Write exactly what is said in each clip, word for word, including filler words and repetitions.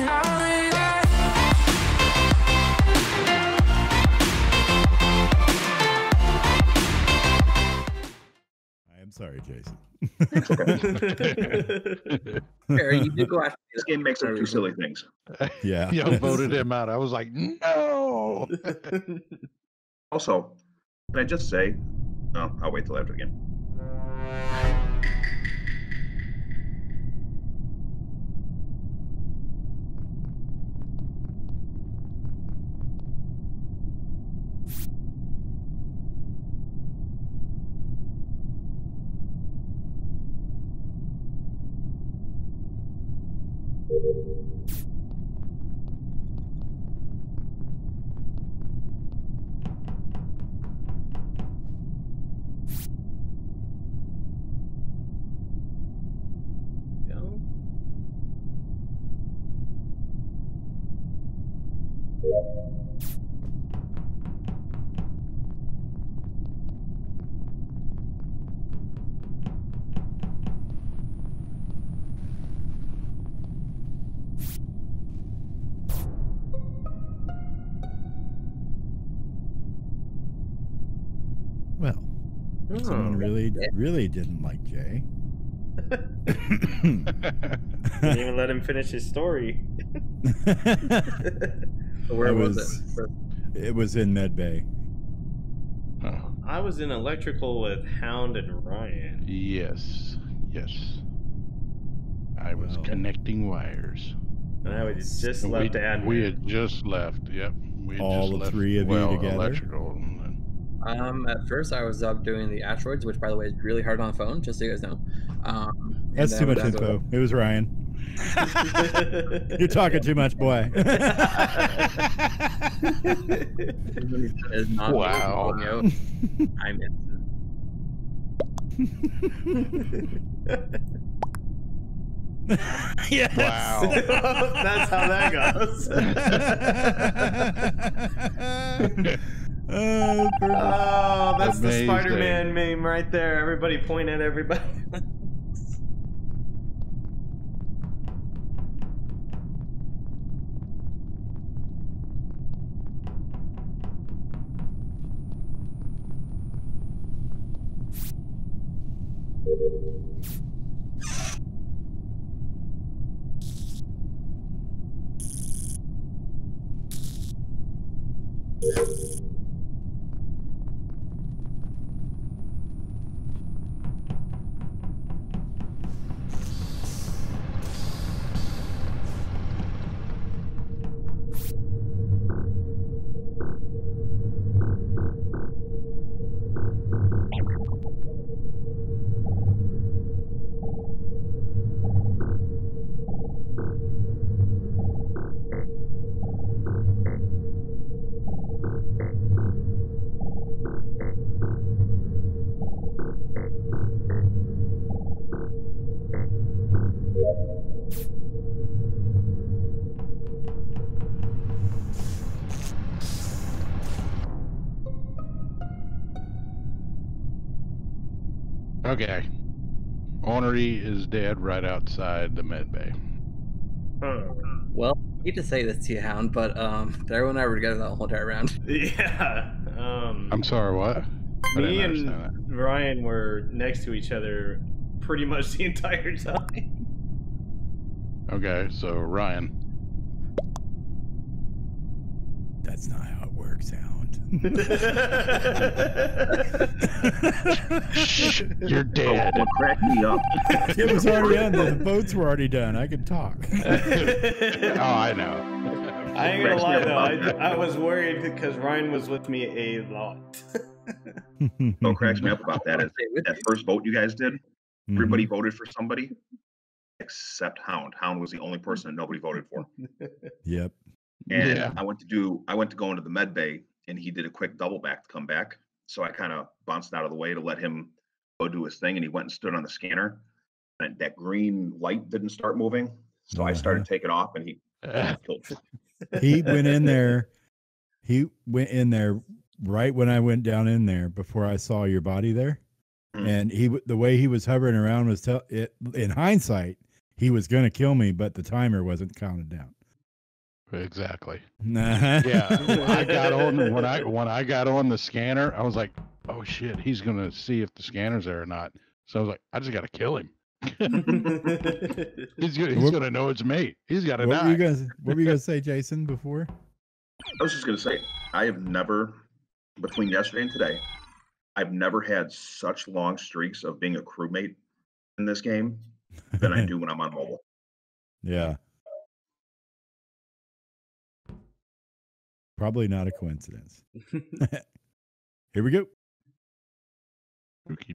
I'm sorry, Jason. Harry, you did go after this game makes up two silly things. Yeah. Yeah, I voted him out. I was like, no. Also, can I just say, no, I'll wait till after the game. Well, oh, someone really, really didn't like Jay. Didn't even let him finish his story. Where was, was it? It was in Medbay. Huh. I was in electrical with Hound and Ryan. Yes, yes. I was well, connecting wires. And I was just and left. We, admin. we had just left. Yep. We had all just the left, three of well, you together. Electrical. Um, at first, I was up doing the asteroids, which, by the way, is really hard on the phone, just so you guys know. Um, That's too much info. Up. It was Ryan. You're talking too much, boy. Wow. I'm in. Yes. Wow. That's how that goes. Oh, oh, that's amazing. The Spider-Man meme right there. Everybody point at everybody. Okay. Ornery is dead right outside the med bay. Well, I hate to say this to you, Hound, but um, Daryl and I were together that whole entire round. Yeah. Um, I'm sorry, what? Me and Ryan were next to each other pretty much the entire time. Okay, so Ryan. That's not how it works, Hound. You're dead. Oh, crack me up. It was already on. The votes were already done. I could talk. Oh, I know. I ain't gonna lie though. I, I was worried because Ryan was with me a lot. Don't crack me up about that. That first vote you guys did, everybody mm-hmm. voted for somebody except Hound. Hound was the only person that nobody voted for. Yep. And yeah. I went to do. I went to go into the med bay. And he did a quick double back to come back. So I kind of bounced out of the way to let him go do his thing. And he went and stood on the scanner. And that green light didn't start moving. So uh-huh. I started taking off and he uh, killed me. He went in there. He went in there right when I went down in there before I saw your body there. Mm-hmm. And he, the way he was hovering around was, tell it, in hindsight, he was going to kill me, but the timer wasn't counted down. Exactly. Yeah, I got on when I when I got on the scanner, I was like, "Oh shit, he's gonna see if the scanner's there or not." So I was like, "I just gotta kill him. he's gonna, he's what, gonna know it's me. He's gotta what die." Were you guys, what were you gonna say, Jason? Before I was just gonna say, I have never, between yesterday and today, I've never had such long streaks of being a crewmate in this game than I do when I'm on mobile. Yeah. Probably not a coincidence. Here we go. Okay.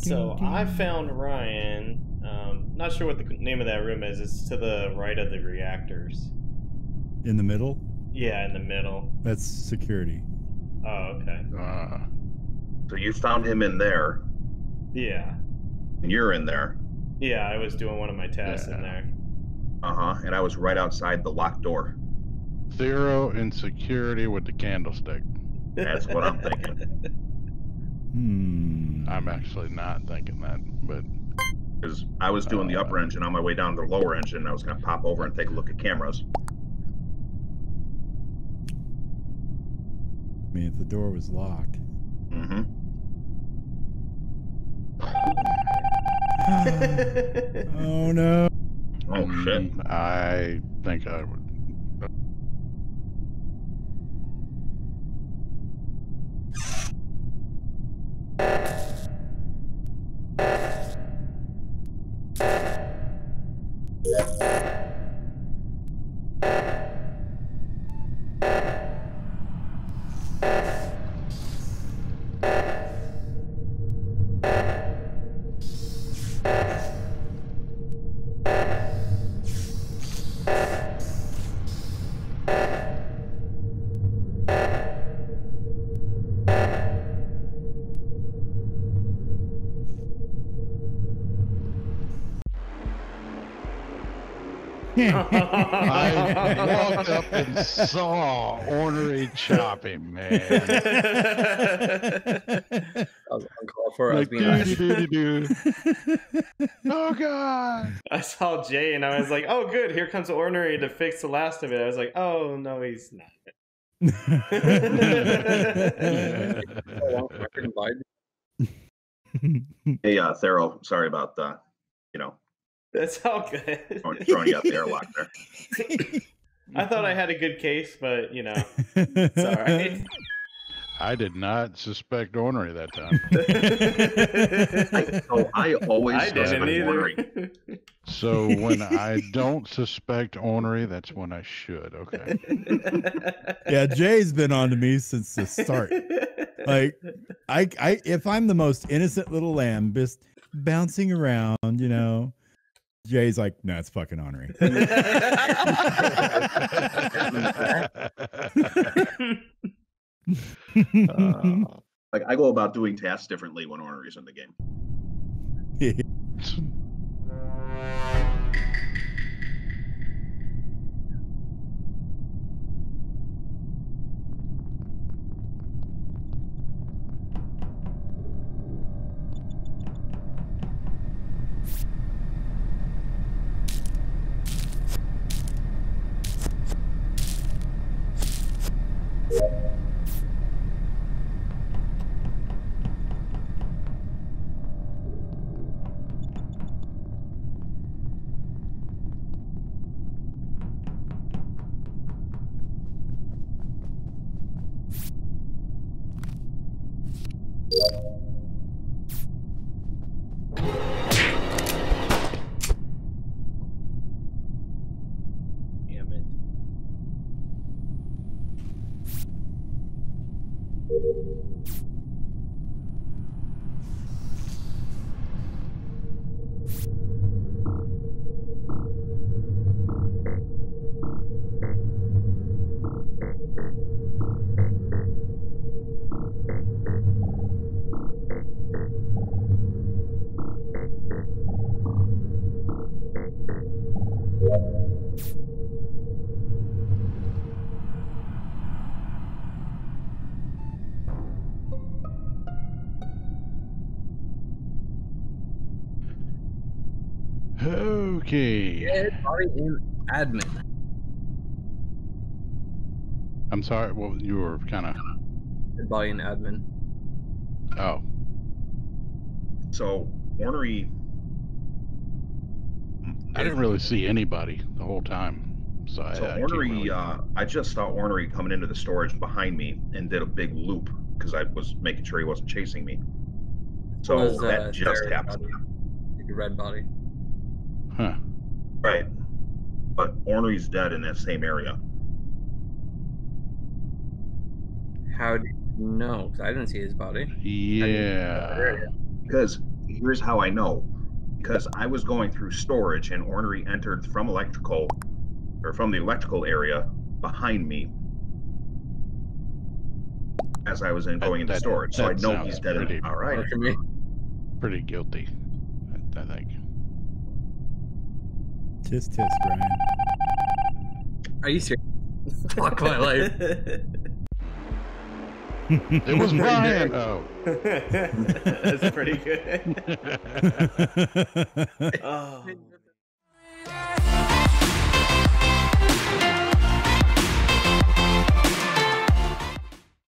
So I found Ryan. Um, not sure what the name of that room is. It's to the right of the reactors. In the middle? Yeah, in the middle. That's security. Oh, okay. Uh, so you found him in there. Yeah. And you're in there. Yeah, I was doing one of my tasks yeah. in there. Uh-huh, and I was right outside the locked door. Zero in security with the candlestick. That's what I'm thinking. Hmm. I'm actually not thinking that, but because I was doing uh, the upper engine on my way down to the lower engine, and I was going to pop over and take a look at cameras. I mean, if the door was locked. Mm-hmm. Oh no! Oh shit! I think I would. I walked up and saw Ornery chop him, man. I was uncalled for. Like, I was being doo-doo-doo-doo. Oh god! I saw Jay and I was like, "Oh, good, here comes Ornery to fix the last of it." I was like, "Oh no, he's not." Hey, uh, Thero, sorry about the, you know. That's all good. Throwing you out the airlock there. I thought I had a good case, but you know, it's all right. I did not suspect Ornery that time. So I always I suspect didn't Ornery. So when I don't suspect Ornery, that's when I should. Okay. Yeah, Jay's been on to me since the start. Like, I, I, if I'm the most innocent little lamb, just bouncing around, you know. Jay's like, no, it's fucking Ornery. uh, like I go about doing tasks differently when Ornery's in the game. Okay. Dead body in admin. I'm sorry, well, you were kind of... Dead body in admin. Oh. So, Ornery... I didn't really see anybody the whole time. So, so I, I Ornery, really... uh, I just saw Ornery coming into the storage behind me and did a big loop because I was making sure he wasn't chasing me. So was, that uh, just happened. Body. Red body. Huh. Right. But Ornery's dead in that same area. How do you know? Because I didn't see his body. Yeah. Because here's how I know. Because I was going through storage and Ornery entered from electrical, or from the electrical area behind me as I was in going that, into that, storage. That so I know he's dead. Pretty, in, all right. Pretty, pretty guilty, I, I think. Tis tis, Brian. Are you serious? Fuck my life. It was Brian. Oh, that's pretty good. Oh.